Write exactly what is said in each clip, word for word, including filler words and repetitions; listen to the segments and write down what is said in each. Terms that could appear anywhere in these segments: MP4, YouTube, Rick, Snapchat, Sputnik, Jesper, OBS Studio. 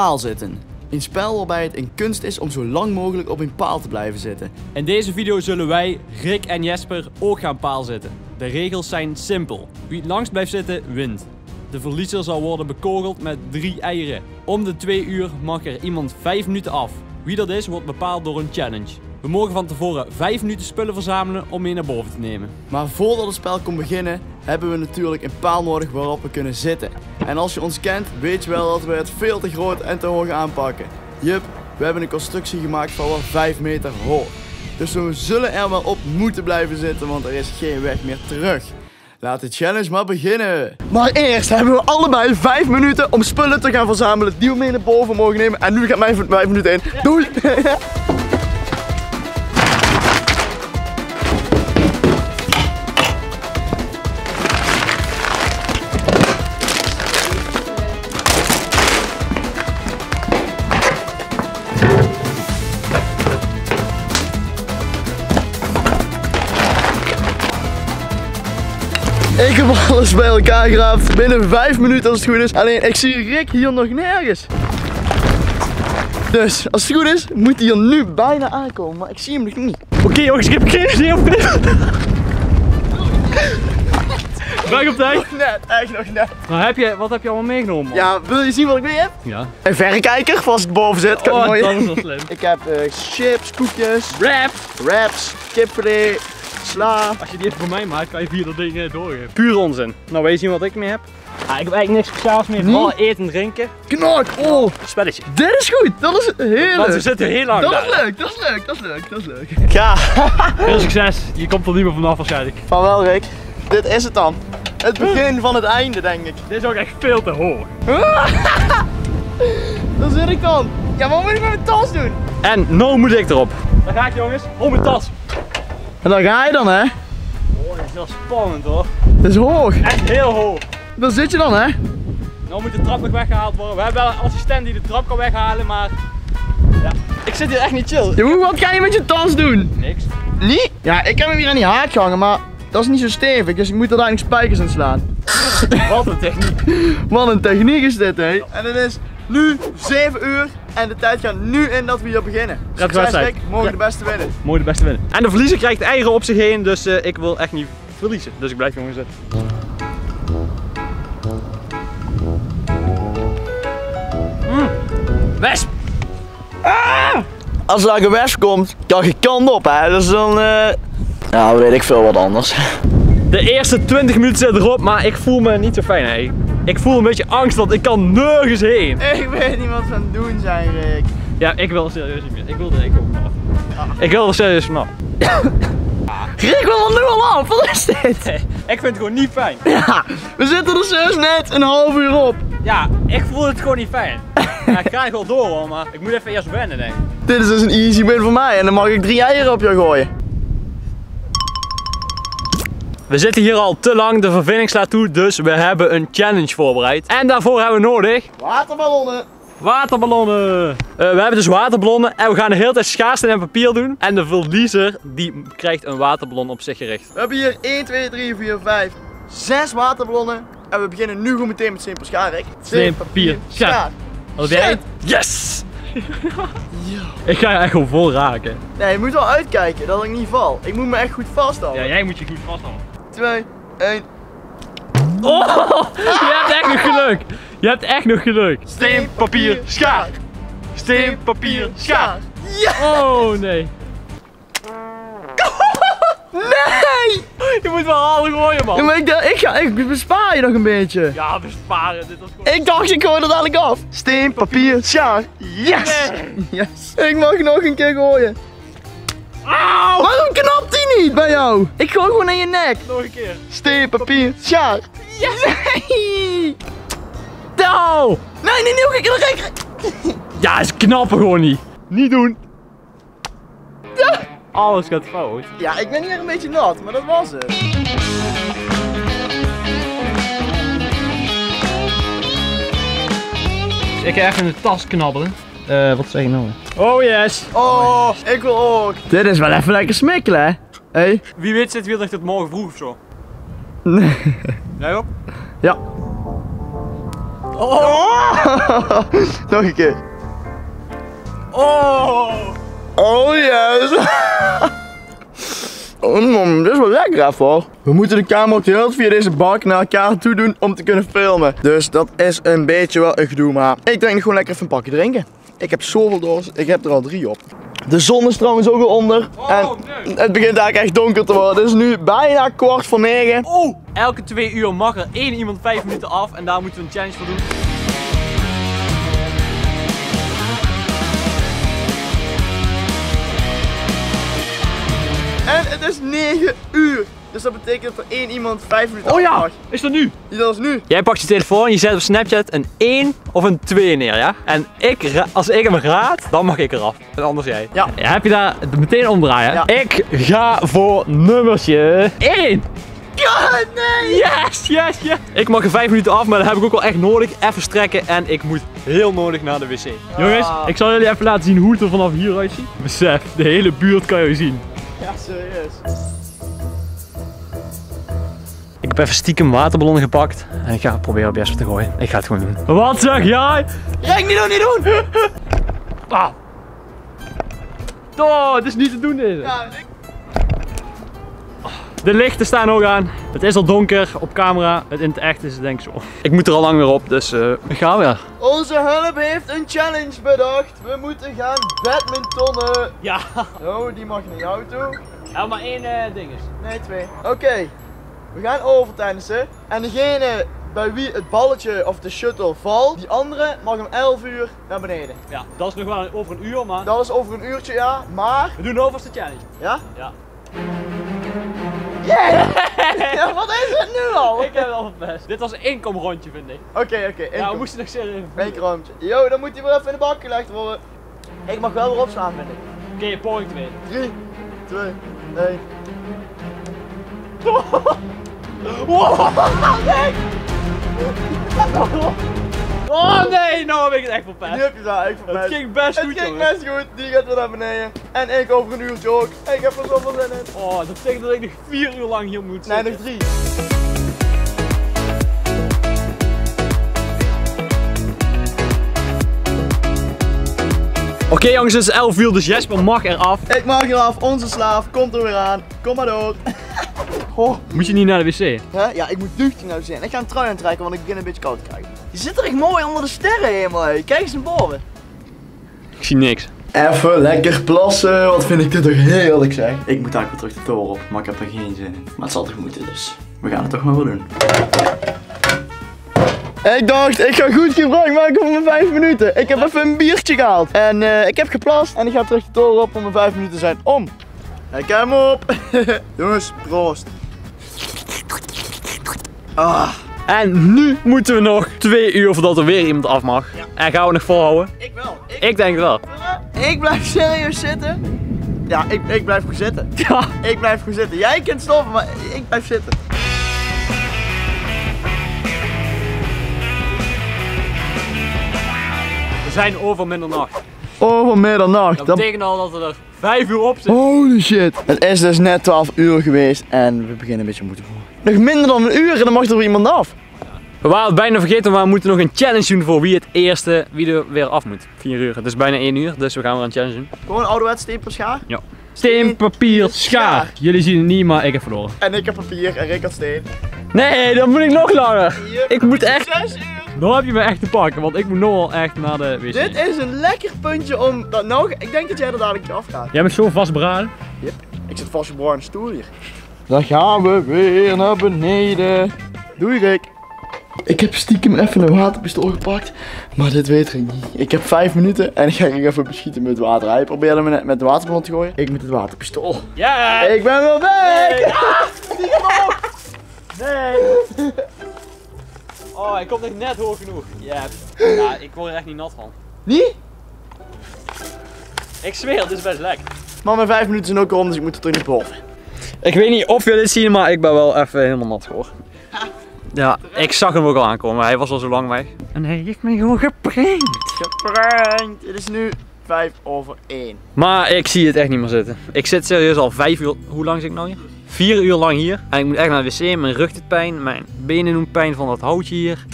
paal zitten. Een spel waarbij het een kunst is om zo lang mogelijk op een paal te blijven zitten. In deze video zullen wij, Rick en Jesper, ook gaan paal zitten. De regels zijn simpel. Wie het langst blijft zitten, wint. De verliezer zal worden bekogeld met drie eieren. Om de twee uur mag er iemand vijf minuten af. Wie dat is, wordt bepaald door een challenge. We mogen van tevoren vijf minuten spullen verzamelen om mee naar boven te nemen. Maar voordat het spel kon beginnen, hebben we natuurlijk een paal nodig waarop we kunnen zitten. En als je ons kent, weet je wel dat we het veel te groot en te hoog aanpakken. Jup, we hebben een constructie gemaakt van wel vijf meter hoog. Dus we zullen er wel op moeten blijven zitten, want er is geen weg meer terug. Laat de challenge maar beginnen. Maar eerst hebben we allebei vijf minuten om spullen te gaan verzamelen die we mee naar boven mogen nemen. En nu gaat mijn vijf minuten in. Ja. Doei! Ik heb alles bij elkaar geraapt, binnen vijf minuten als het goed is. Alleen ik zie Rick hier nog nergens. Dus als het goed is, moet hij er nu bijna aankomen, maar ik zie hem nog niet. Oké okay, jongens, ik heb geen idee of ik dit... Buik op tijd. Nog net, echt nog net. Nou, heb je, wat heb je allemaal meegenomen, man? Ja, wil je zien wat ik mee heb? Ja. Een verrekijker, voor als het boven zit. Kan oh, mooi dat is wel slim. Ik heb uh, chips, koekjes, wraps, wraps, kipfilet. Sla. Als je die even voor mij maakt, kan je vier dat ding doorgeven. Puur onzin. Nou, wil je zien wat ik mee heb? Ah, ik heb eigenlijk niks speciaals meer. Vooral eten, drinken. Knak! Oh! Spelletje. Dit is goed! Dat is heel leuk! We zitten heel lang. Dat daar. is leuk, dat is leuk, dat is leuk, dat is leuk. Ja! Heel succes! Je komt er niet meer vanaf waarschijnlijk. Van wel, Rick. Dit is het dan. Het begin van het einde, denk ik. Dit is ook echt veel te hoog. Dat zit ik dan. Ja, wat moet ik met mijn tas doen? En nou moet ik erop. Daar ga ik, jongens. Om mijn tas. En daar ga je dan, hè? Oh, dat is wel spannend hoor. Dat is hoog. Echt heel hoog. Daar zit je dan, hè? Nou moet de trap nog weggehaald worden. We hebben wel een assistent die de trap kan weghalen, maar... Ja. Ik zit hier echt niet chill. Yo, wat kan je met je tas doen? Niks. Niet? Ja, ik heb hem hier aan die haak gehangen, maar dat is niet zo stevig, dus ik moet er eigenlijk spijkers in slaan. Wat een techniek. Wat een techniek is dit, hè? Ja. En het is nu zeven uur. En de tijd gaat nu in dat we hier beginnen. Succes, mogen de beste winnen. Mogen de beste winnen. En de verliezer krijgt eieren op zich heen, dus uh, ik wil echt niet verliezen. Dus ik blijf gewoon zitten. Mm. Wesp! Ah! Als er een wesp komt, kan je kant op, hè. Dus dan... Uh... Nou, weet ik veel wat anders. De eerste twintig minuten zit erop, maar ik voel me niet zo fijn, hè. Ik voel een beetje angst, want ik kan nergens heen. Ik weet niet wat we aan het doen zijn, Rick. Ja, ik wil serieus niet meer. Ik wil er ik ook vanaf. Ah. Ik wil er serieus vanaf. Ah. Rick wil er nu al af, wat is dit? Nee, ik vind het gewoon niet fijn. Ja, we zitten er serieus net een half uur op. Ja, ik voel het gewoon niet fijn. Ja, ik krijg wel door hoor, maar ik moet even eerst wennen denk ik. Dit is dus een easy win voor mij en dan mag ik drie eieren op jou gooien. We zitten hier al te lang, de vervinding slaat toe, dus we hebben een challenge voorbereid. En daarvoor hebben we nodig... Waterballonnen! Waterballonnen! Uh, we hebben dus waterballonnen en we gaan de hele tijd schaarste en papier doen. En de verliezer, die krijgt een waterballon op zich gericht. We hebben hier één, twee, drie, vier, vijf, zes waterballonnen. En we beginnen nu gewoon meteen met steen, papier, schaar, Rick. Steen, papier, schaar. Wat heb jij? Yes! Ik ga je echt gewoon vol raken. Nee, je moet wel uitkijken dat ik niet val. Ik moet me echt goed vasthouden. Ja, jij moet je goed vasthouden. twee, één. Oh, je hebt echt nog geluk. Je hebt echt nog geluk. Steen, papier, schaar. Steen, papier, schaar. Yes. Oh nee. Nee! Je moet wel halen gooien, man. Ja, maar ik, ik, ga, ik bespaar je nog een beetje. Ja, besparen. Dit was gewoon... Ik dacht, ik gooi er dadelijk af. Steen, papier, schaar. Yes! Nee. Yes! Ik mag nog een keer gooien. Auw! Waarom knapt die niet bij jou? Ik gooi gewoon in je nek. Nog een keer. Steen, papier, schaar. Yes! Nee! No. Nee, nee, nee, ik krijg... Ja, ze knappen gewoon niet. Niet doen. Ja. Alles gaat fout. Ja, ik ben hier een beetje nat, maar dat was het. Dus ik ga even in de tas knabbelen. Eh, uh, wat zeg je nou? Oh yes. Oh, ik wil ook. Dit is wel even lekker smikkelen, hè? Hey. Wie weet zit weer dat het morgen vroeg of zo. Nee. Jij op? Ja. Oh! Nog een keer. Oh! Oh yes! Oh, man, dit is wel lekker af hoor. We moeten de camera op de held via deze balk naar elkaar toe doen om te kunnen filmen. Dus dat is een beetje wel een gedoe, maar ik denk gewoon lekker even een pakje drinken. Ik heb zoveel doos, ik heb er al drie op. De zon is trouwens ook al onder. Oh, en nee. Het begint eigenlijk echt donker te worden. Het is nu bijna kwart voor negen. Oh, elke twee uur mag er één iemand vijf minuten af en daar moeten we een challenge voor doen. En het is negen uur. Dus dat betekent dat er één iemand vijf minuten oh, ja. Mag. Is dat nu? Ja, dat is nu. Jij pakt je telefoon, je zet op Snapchat een één of een twee neer, ja? En ik, als ik hem raad, dan mag ik eraf. En anders jij. Ja. Ja, heb je daar meteen omdraaien? Ja. Ik ga voor nummertje één. God, nee! Yes, yes, yes! Ik mag er vijf minuten af, maar dat heb ik ook wel echt nodig. Even strekken en ik moet heel nodig naar de wc. Ja. Jongens, ik zal jullie even laten zien hoe het er vanaf hieruit ziet. Besef, de hele buurt kan je zien. Ja, serieus. Ik heb even stiekem waterballon gepakt en ik ga proberen op Jesper te gooien. Ik ga het gewoon doen. Wat zeg jij? Rick, niet doen, niet doen! Ah. Oh, het is niet te doen deze. Ja, ik... De lichten staan ook aan. Het is al donker op camera. Het in het echt is het denk ik zo. Ik moet er al lang weer op, dus uh, ik ga weer. Onze hulp heeft een challenge bedacht. We moeten gaan badmintonnen. Ja. Oh, die mag naar jou toe. Ja, maar één uh, ding is. Nee, twee. Oké, okay. We gaan overtennissen. En degene bij wie het balletje of de shuttle valt, die andere mag om elf uur naar beneden. Ja, dat is nog wel over een uur, maar... Dat is over een uurtje, ja. Maar... We doen alvast de challenge. Ja? Ja. Yeah. Ja, wat is het nu al? Ik heb het al verpest. Dit was een inkomrondje, vind ik. Oké, okay, oké. Okay, ja, we moesten nog serieus even. Inkomrondje. Yo, dan moet hij weer even in de bak gelegd worden. Ik mag wel weer opslaan, vind ik. Oké, okay, poging twee. drie, twee, één. Wow, nee! Oh nee, nou heb ik het echt verpest. Nu heb je dat echt verpest. Het ging best goed. Het ging best goed, goed. Die gaat weer naar beneden. En ik over een uurtje ook. Ik heb er zoveel zin in. Oh, dat betekent dat ik nog vier uur lang hier moet zitten. Nee, nog drie. Oké okay, jongens, het is elf uur, dus Jesper mag eraf. Ik mag eraf, onze slaaf komt er weer aan. Kom maar door. Oh. Moet je niet naar de wc? Hè? Ja, ik moet duchtig naar de wc. Ik ga een trui aantrekken, want ik begin een beetje koud te krijgen. Je zit er echt mooi onder de sterren helemaal. Kijk eens naar boven. Ik zie niks. Even lekker plassen. Wat vind ik dit toch heerlijk zeg. Ik moet eigenlijk weer terug de toren op, maar ik heb er geen zin in. Maar het zal toch moeten, dus we gaan het toch maar wel doen. Ik dacht, ik ga goed gebruik maken van mijn vijf minuten. Ik heb even een biertje gehaald. En uh, ik heb geplast en ik ga terug de toren op, om mijn vijf minuten zijn om. Kijk hem op. Jongens, proost. Ah. En nu moeten we nog twee uur voordat er weer iemand af mag. Ja. En gaan we nog volhouden? Ik wel. Ik, ik denk wel. Ik blijf serieus zitten. Ja, ik, ik blijf goed zitten. Ja. Ik blijf goed zitten. Jij kunt stoppen, maar ik blijf zitten. We zijn over middernacht. Over middernacht. Dat betekent al dat we er vijf uur op zitten. Holy shit. Het is dus net twaalf uur geweest en we beginnen een beetje moe te voelen. Nog minder dan een uur en dan mag er weer iemand af. Ja. We waren het bijna vergeten, maar we moeten nog een challenge doen voor wie het eerste, wie er weer af moet. vier uur, het is bijna één uur, dus we gaan weer een challenge doen. Gewoon ouderwets steen, papier, schaar? Ja. Steen, papier, schaar. Jullie zien het niet, maar ik heb verloren. En ik heb papier en Rick had steen. Nee, dan moet ik nog langer. Yep. Ik moet echt... zes uur. Dan heb je me echt te pakken, want ik moet nogal echt naar de wc. Dit is een lekker puntje om... Dat, nou, ik denk dat jij er dadelijk afgaat. Jij bent zo vastberaden. Yep. Ik zit vastberaden stoel hier. Dan gaan we weer naar beneden. Doei Rick. Ik heb stiekem even een waterpistool gepakt, maar dit weet ik niet. Ik heb vijf minuten en ik ga Rick even beschieten met water. Hij probeerde me met de waterballon te gooien. Ik met het waterpistool. Ja! Yeah. Ik ben wel weg! Nee! Ah, nee. Oh, ik kom echt net hoog genoeg. Ja, yeah. Ja, ik word er echt niet nat van. Niet? Ik zweer, dit is best lekker. Maar mijn vijf minuten zijn ook om, dus ik moet er terug naar boven. Ik weet niet of jullie dit zien, maar ik ben wel even helemaal nat hoor. Ja, ik zag hem ook al aankomen, maar hij was al zo lang weg. En hij heeft me gewoon geprankt. Geprankt. Het is nu vijf over één. Maar ik zie het echt niet meer zitten. Ik zit serieus al vijf uur. Hoe lang zit ik nou hier? Vier uur lang hier. En ik moet echt naar de wc. Mijn rug doet pijn. Mijn benen doen pijn van dat houtje hier.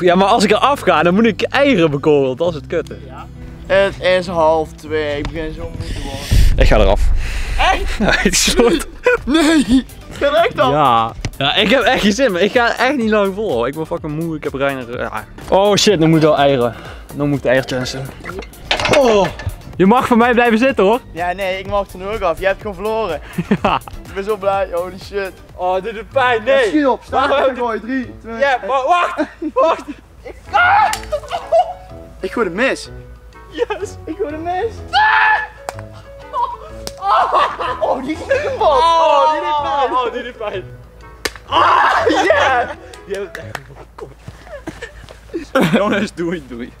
Ja, maar als ik eraf ga, dan moet ik eieren bekogeld. Dat is het kutte. Ja. Het is half twee. Ik begin zo moe te worden. Ik ga eraf. Echt? Ja, het is soort... Nee. Ik ga echt af. Ja. Ja, ik heb echt geen zin, maar ik ga echt niet lang vol. Ik ben fucking moe. Ik heb reiner... Ja. Oh shit, nu moet ik wel eieren. Nu moet ik de eiertjes in. Oh. Je mag van mij blijven zitten hoor. Ja, nee, ik mag er nu ook af. Je hebt gewoon verloren. Ja. Ik ben zo blij, holy shit. Oh, dit doet pijn, nee. Schiet op, staan. drie, twee, ja, maar wacht, wacht. Ik... Ah! Ik gooi de mis. Yes, ik gooi de mis. Ah! Oh, oh, die knuffel. Oh, die doet pijn. Oh, die doet pijn. Ah, yeah. Die hebben het echt op mijn kop. Jongens, doei, doei.